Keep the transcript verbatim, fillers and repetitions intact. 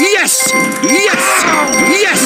Yes! Yes! Yes!